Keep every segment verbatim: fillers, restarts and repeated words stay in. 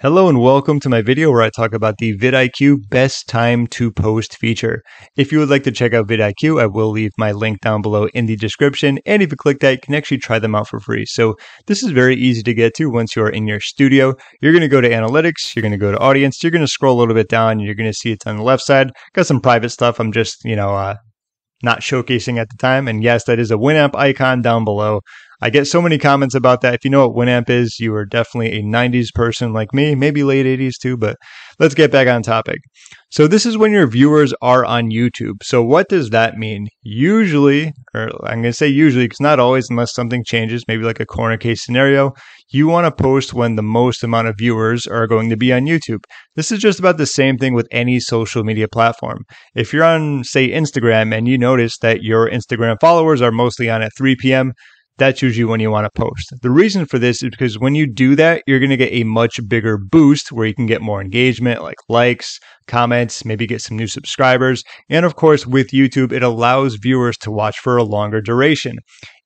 Hello and welcome to my video where I talk about the vidIQ best time to post feature. If you would like to check out vidIQ, I will leave my link down below in the description. And if you click that, you can actually try them out for free. So this is very easy to get to once you are in your studio. You're going to go to analytics, you're going to go to audience, you're going to scroll a little bit down, and you're going to see it's on the left side. Got some private stuff. I'm just, you know, uh, not showcasing at the time. And yes, that is a Winamp icon down below. I get so many comments about that. If you know what Winamp is, you are definitely a nineties person like me, maybe late eighties too, but let's get back on topic. So this is when your viewers are on YouTube. So what does that mean? Usually, or I'm going to say usually because not always, unless something changes, maybe like a corner case scenario, you want to post when the most amount of viewers are going to be on YouTube. This is just about the same thing with any social media platform. If you're on, say, Instagram and you notice that your Instagram followers are mostly on at three p m, that's usually when you want to post. The reason for this is because when you do that, you're going to get a much bigger boost where you can get more engagement, like likes, comments, maybe get some new subscribers. And of course, with YouTube, it allows viewers to watch for a longer duration.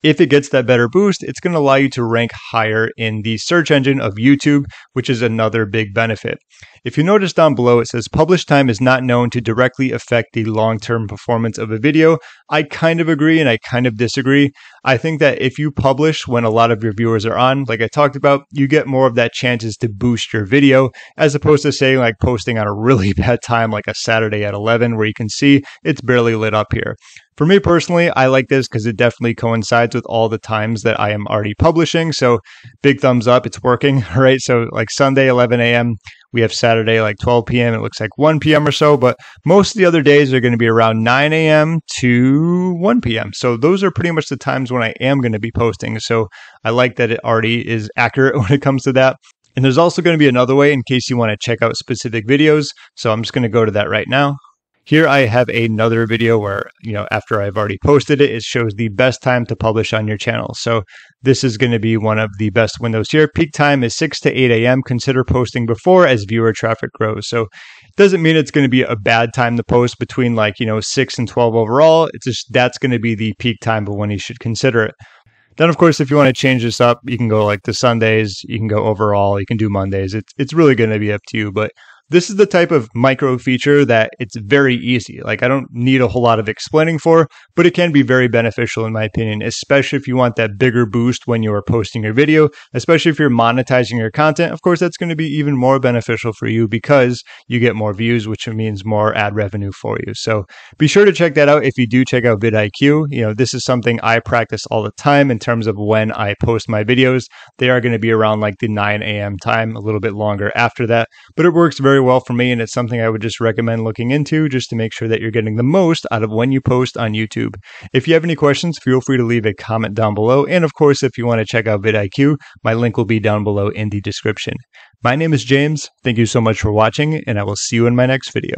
If it gets that better boost, it's going to allow you to rank higher in the search engine of YouTube, which is another big benefit. If you notice down below, it says publish time is not known to directly affect the long-term performance of a video. I kind of agree and I kind of disagree. I think that if you publish when a lot of your viewers are on, like I talked about, you get more of that chances to boost your video as opposed to saying like posting on a really bad time, like a Saturday at eleven where you can see it's barely lit up here. For me personally, I like this because it definitely coincides with all the times that I am already publishing. So big thumbs up, it's working, right? So like Sunday, eleven a m, we have Saturday, like twelve p m, it looks like one p m or so, but most of the other days are going to be around nine a m to one p m So those are pretty much the times when I am going to be posting. So I like that it already is accurate when it comes to that. And there's also going to be another way in case you want to check out specific videos. So I'm just going to go to that right now. Here I have another video where, you know, after I've already posted it, it shows the best time to publish on your channel. So this is going to be one of the best windows here. Peak time is six to eight a m Consider posting before as viewer traffic grows. So it doesn't mean it's going to be a bad time to post between like, you know, six and twelve overall. It's just that's going to be the peak time, but when you should consider it. Then, of course, if you want to change this up, you can go like the Sundays, you can go overall, you can do Mondays. It's, it's really going to be up to you, but this is the type of micro feature that it's very easy. Like I don't need a whole lot of explaining for, but it can be very beneficial in my opinion, especially if you want that bigger boost when you are posting your video, especially if you're monetizing your content. Of course, that's going to be even more beneficial for you because you get more views, which means more ad revenue for you. So be sure to check that out. If you do check out vidIQ, you know, this is something I practice all the time in terms of when I post my videos. They are going to be around like the nine a m time, a little bit longer after that, but it works very well for me, and it's something I would just recommend looking into just to make sure that you're getting the most out of when you post on YouTube. If you have any questions, feel free to leave a comment down below. And of course, if you want to check out vidIQ, my link will be down below in the description. My name is James. Thank you so much for watching, and I will see you in my next video.